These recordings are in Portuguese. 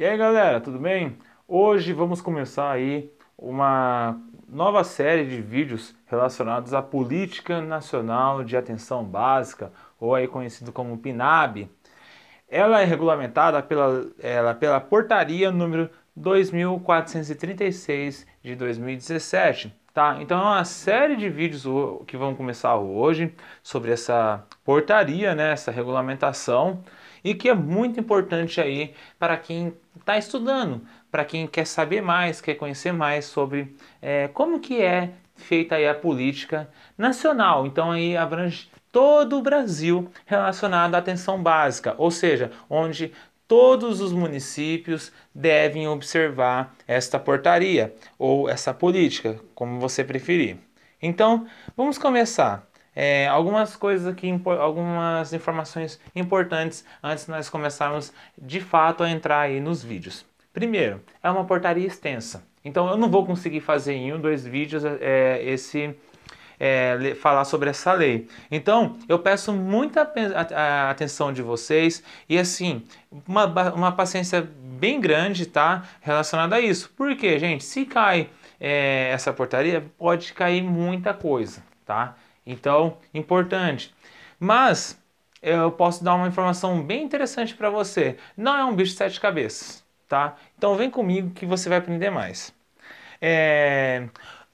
E aí galera, tudo bem? Hoje vamos começar aí uma nova série de vídeos relacionados à Política Nacional de Atenção Básica, ou aí conhecido como PNAB. Ela é regulamentada pela Portaria número 2.436 de 2017. Tá? Então é uma série de vídeos que vão começar hoje sobre essa portaria, né? Essa regulamentação, e que é muito importante aí para quem está estudando, para quem quer saber mais, quer conhecer mais sobre como que é feita aí a política nacional. Então aí abrange todo o Brasil relacionado à atenção básica, ou seja, onde todos os municípios devem observar esta portaria ou essa política, como você preferir. então, vamos começar. Algumas coisas aqui, algumas informações importantes antes de nós começarmos de fato a entrar aí nos vídeos. Primeiro, é uma portaria extensa, então eu não vou conseguir fazer em um, dois vídeos falar sobre essa lei. Então, eu peço muita atenção de vocês e assim, uma paciência bem grande, tá? Relacionada a isso. Porque, gente, se cai essa portaria, pode cair muita coisa, tá? Então, importante. Mas, eu posso dar uma informação bem interessante para você. Não é um bicho de sete cabeças, tá? Então, vem comigo que você vai aprender mais.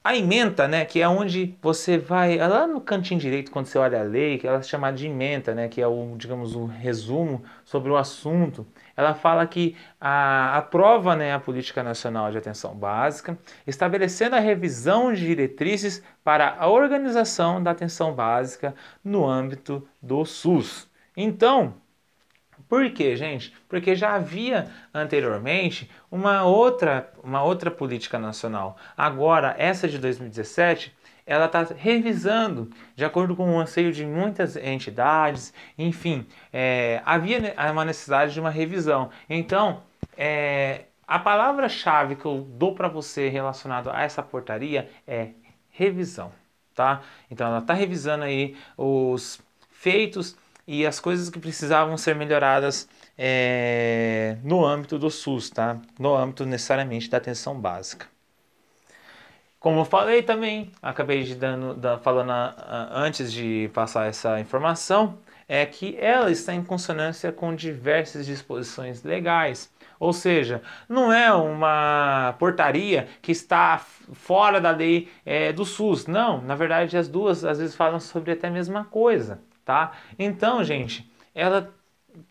A ementa, né, que é onde você vai, lá no cantinho direito, quando você olha a lei, que ela é chamada de ementa, né, que é o, digamos, o resumo sobre o assunto. Ela fala que aprova, né, a Política Nacional de Atenção Básica, estabelecendo a revisão de diretrizes para a organização da atenção básica no âmbito do SUS. Então, por quê, gente? Porque já havia anteriormente uma outra política nacional. Agora, essa de 2017, ela está revisando, de acordo com o anseio de muitas entidades, enfim, havia uma necessidade de uma revisão. Então, a palavra-chave que eu dou para você relacionado a essa portaria é revisão, tá? Então, ela está revisando aí os feitos e as coisas que precisavam ser melhoradas no âmbito do SUS, tá? No âmbito necessariamente da atenção básica. Como eu falei também, acabei de falando antes de passar essa informação, é que ela está em consonância com diversas disposições legais. Ou seja, não é uma portaria que está fora da lei do SUS. Não, na verdade as duas às vezes falam sobre até a mesma coisa. Tá? Então, gente, ela,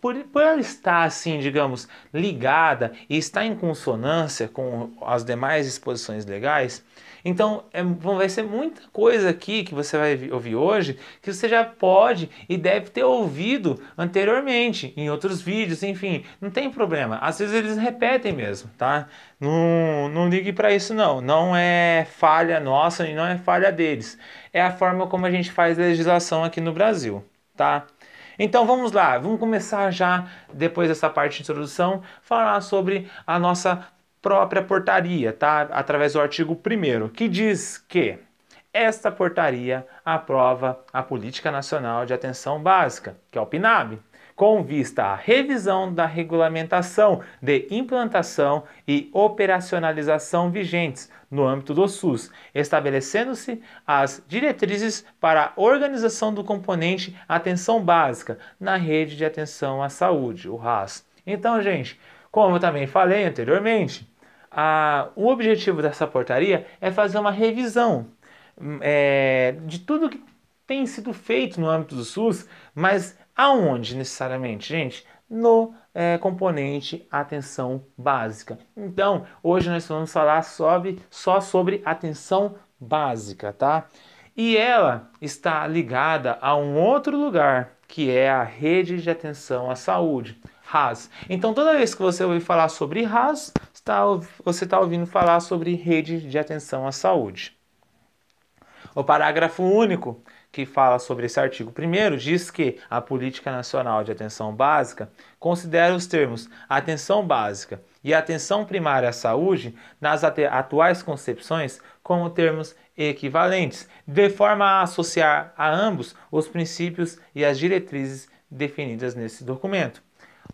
por ela estar assim, digamos, ligada e estar em consonância com as demais disposições legais, então vai ser muita coisa aqui que você vai ouvir hoje que você já pode e deve ter ouvido anteriormente em outros vídeos, enfim, não tem problema. Às vezes eles repetem mesmo, tá? Não ligue para isso não, não é falha nossa e não é falha deles. É a forma como a gente faz legislação aqui no Brasil, tá? Então vamos lá, vamos começar já, depois dessa parte de introdução, falar sobre a nossa própria portaria, tá? Através do artigo 1º, que diz que esta portaria aprova a Política Nacional de Atenção Básica, que é o PNAB, com vista à revisão da regulamentação de implantação e operacionalização vigentes no âmbito do SUS, estabelecendo-se as diretrizes para a organização do componente atenção básica na rede de atenção à saúde, o RAS. Então, gente, como eu também falei anteriormente, o objetivo dessa portaria é fazer uma revisão de tudo que tem sido feito no âmbito do SUS, mas aonde necessariamente, gente? No componente atenção básica. Então, hoje nós vamos falar só sobre atenção básica, tá? E ela está ligada a um outro lugar, que é a rede de atenção à saúde, RAS. Então, toda vez que você ouvir falar sobre RAS, você está ouvindo falar sobre rede de atenção à saúde. O parágrafo único que fala sobre esse artigo 1º diz que a Política Nacional de Atenção Básica considera os termos atenção básica e atenção primária à saúde nas atuais concepções como termos equivalentes, de forma a associar a ambos os princípios e as diretrizes definidas nesse documento.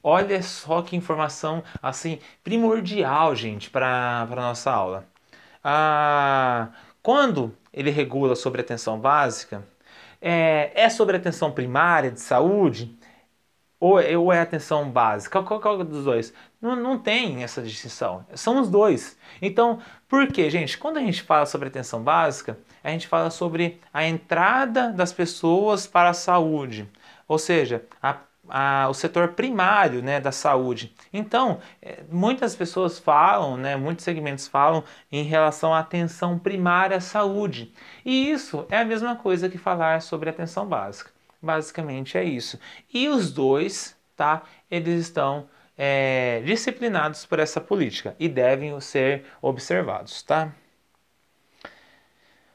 Olha só que informação assim primordial, gente, para a nossa aula. Quando ele regula sobre a atenção básica, é sobre atenção primária de saúde ou é atenção básica? Qual dos dois? Não tem essa distinção. São os dois. Então, por quê, gente? Quando a gente fala sobre atenção básica, a gente fala sobre a entrada das pessoas para a saúde, ou seja, o setor primário, né, da saúde. Então, muitas pessoas falam, né, muitos segmentos falam em relação à atenção primária à saúde. E isso é a mesma coisa que falar sobre atenção básica. Basicamente é isso. E os dois, tá, eles estão disciplinados por essa política e devem ser observados, tá?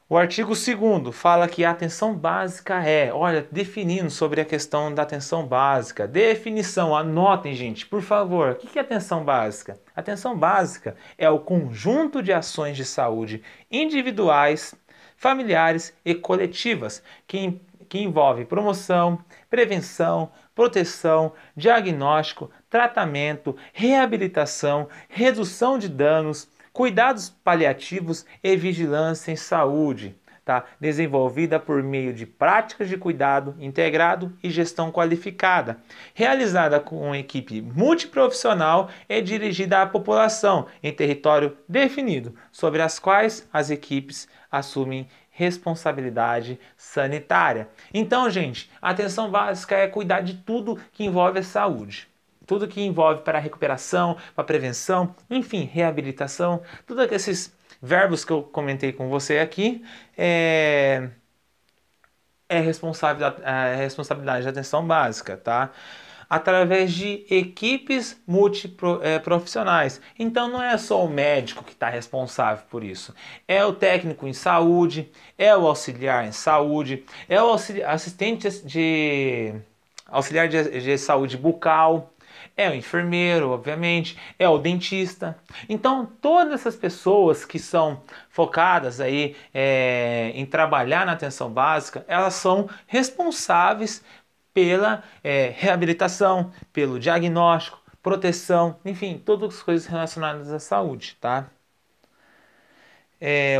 O artigo 2º fala que a atenção básica olha, definindo sobre a questão da atenção básica. Definição, anotem, gente, por favor. O que é atenção básica? Atenção básica é o conjunto de ações de saúde individuais, familiares e coletivas que envolve promoção, prevenção, proteção, diagnóstico, tratamento, reabilitação, redução de danos, cuidados paliativos e vigilância em saúde, tá? Desenvolvida por meio de práticas de cuidado integrado e gestão qualificada, realizada com uma equipe multiprofissional e dirigida à população em território definido, sobre as quais as equipes assumem responsabilidade sanitária. Então, gente, a atenção básica é cuidar de tudo que envolve a saúde. Tudo que envolve para a recuperação, para a prevenção, enfim, reabilitação. Todos esses verbos que eu comentei com você aqui é responsabilidade da atenção básica, tá? Através de equipes multiprofissionais. Então não é só o médico que está responsável por isso. É o técnico em saúde, é o auxiliar em saúde, é o auxiliar de saúde bucal, é o enfermeiro, obviamente, é o dentista. Então todas essas pessoas que são focadas aí em trabalhar na atenção básica, elas são responsáveis pela reabilitação, pelo diagnóstico, proteção, enfim, todas as coisas relacionadas à saúde, tá?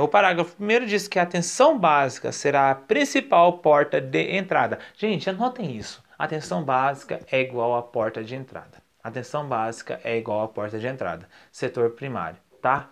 O parágrafo 1º diz que a atenção básica será a principal porta de entrada. Gente, anotem isso. Atenção básica é igual à porta de entrada. Atenção básica é igual à porta de entrada. Setor primário, tá?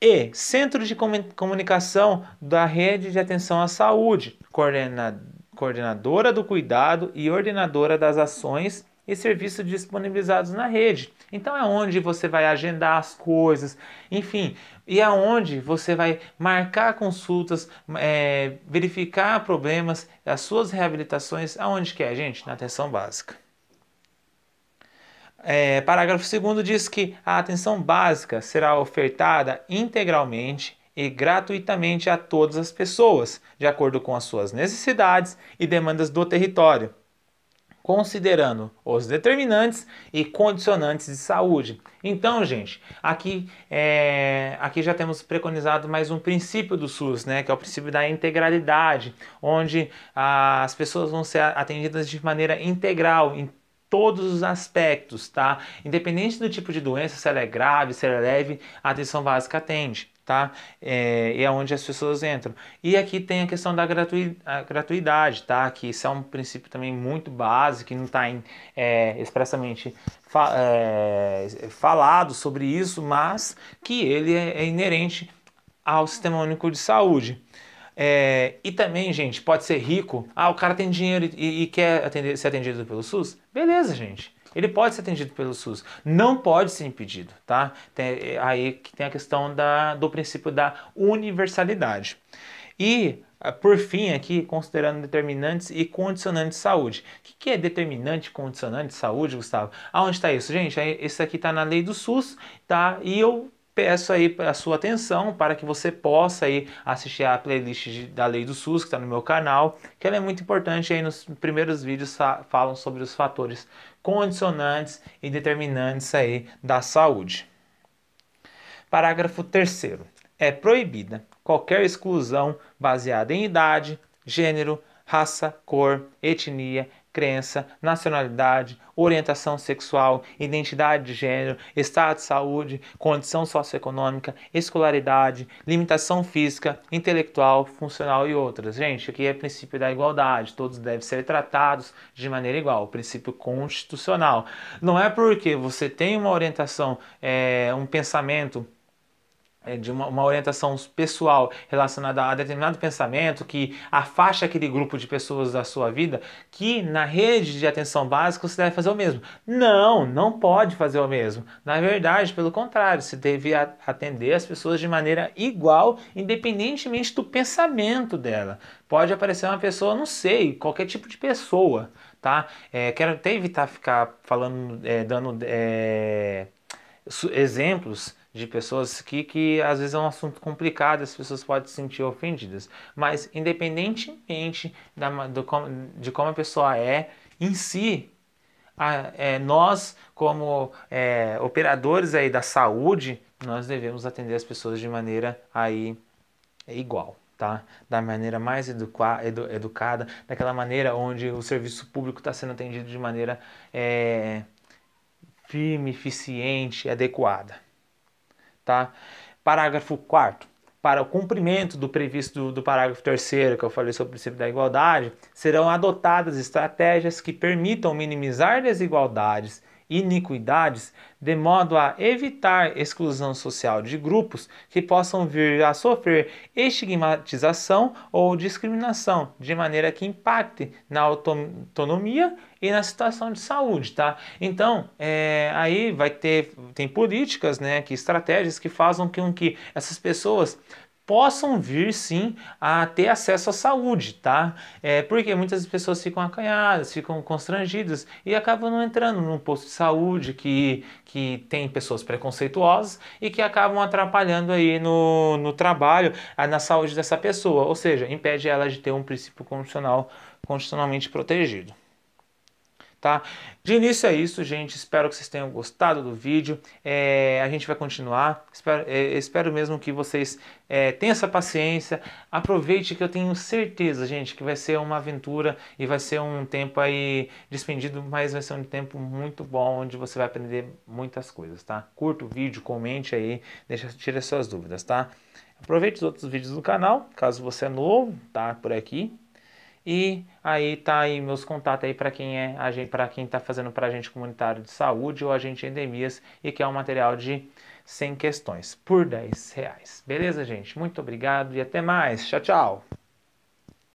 E centro de comunicação da rede de atenção à saúde, coordenadora do cuidado e ordenadora das ações e serviços disponibilizados na rede. Então é onde você vai agendar as coisas, enfim, e é onde você vai marcar consultas, verificar problemas, as suas reabilitações, aonde que é, gente? Na atenção básica. Parágrafo 2º diz que a atenção básica será ofertada integralmente e gratuitamente a todas as pessoas, de acordo com as suas necessidades e demandas do território, considerando os determinantes e condicionantes de saúde. Então, gente, aqui já temos preconizado mais um princípio do SUS, né, que é o princípio da integralidade, onde as pessoas vão ser atendidas de maneira integral, em todos os aspectos, tá? Independente do tipo de doença, se ela é grave, se ela é leve, a atenção básica atende. Tá? É onde as pessoas entram. E aqui tem a questão da gratuidade, tá? Que isso é um princípio também muito básico, que não está expressamente falado sobre isso, mas que ele é inerente ao Sistema Único de Saúde. E também, gente, pode ser rico. Ah, o cara tem dinheiro e quer ser atendido pelo SUS? Beleza, gente. Ele pode ser atendido pelo SUS, não pode ser impedido, tá? Aí que tem a questão do princípio da universalidade. E, por fim, aqui, considerando determinantes e condicionantes de saúde. O que é determinante e condicionante de saúde, Gustavo? Aonde está isso? Gente, esse aqui está na lei do SUS, tá? E eu peço aí a sua atenção para que você possa aí assistir a playlist da Lei do SUS, que está no meu canal, que ela é muito importante. Aí nos primeiros vídeos falam sobre os fatores condicionantes e determinantes aí da saúde. Parágrafo 3º. É proibida qualquer exclusão baseada em idade, gênero, raça, cor, etnia, crença, nacionalidade, orientação sexual, identidade de gênero, estado de saúde, condição socioeconômica, escolaridade, limitação física, intelectual, funcional e outras. Gente, aqui é o princípio da igualdade, todos devem ser tratados de maneira igual, o princípio constitucional. Não é porque você tem uma orientação, um pensamento, de uma orientação pessoal relacionada a determinado pensamento que afasta aquele grupo de pessoas da sua vida, que na rede de atenção básica você deve fazer o mesmo. Não, não pode fazer o mesmo. Na verdade, pelo contrário, você deve atender as pessoas de maneira igual, independentemente do pensamento dela. Pode aparecer uma pessoa, não sei, qualquer tipo de pessoa, tá? Quero até evitar ficar falando, dando exemplos de pessoas que às vezes é um assunto complicado, as pessoas podem se sentir ofendidas. Mas independentemente de como a pessoa é em si, nós como operadores aí da saúde, nós devemos atender as pessoas de maneira aí igual. Tá? Da maneira mais educada, daquela maneira onde o serviço público está sendo atendido de maneira firme, eficiente, adequada. Tá? Parágrafo 4º. Para o cumprimento do previsto do parágrafo 3º, que eu falei sobre o princípio da igualdade, serão adotadas estratégias que permitam minimizar desigualdades e iniquidades, de modo a evitar exclusão social de grupos que possam vir a sofrer estigmatização ou discriminação, de maneira que impacte na autonomia e na situação de saúde, tá? Então, aí tem políticas, né, estratégias que fazem com que essas pessoas possam vir, sim, a ter acesso à saúde, tá? Porque muitas pessoas ficam acanhadas, ficam constrangidas e acabam não entrando num posto de saúde que tem pessoas preconceituosas e que acabam atrapalhando aí no trabalho, na saúde dessa pessoa, ou seja, impede ela de ter um princípio constitucionalmente protegido. Tá? De início é isso, gente. Espero que vocês tenham gostado do vídeo. A gente vai continuar. Espero mesmo que vocês tenham essa paciência. Aproveite, que eu tenho certeza, gente, que vai ser uma aventura e vai ser um tempo aí despendido, mas vai ser um tempo muito bom, onde você vai aprender muitas coisas, tá? Curta o vídeo, comente aí, tira suas dúvidas, tá? Aproveite os outros vídeos do canal, caso você é novo, tá? Por aqui. E aí tá aí meus contatos aí para quem tá fazendo para agente comunitário de saúde ou agente de endemias e quer um material de 100 questões por R$10. Beleza, gente? Muito obrigado e até mais. Tchau, tchau.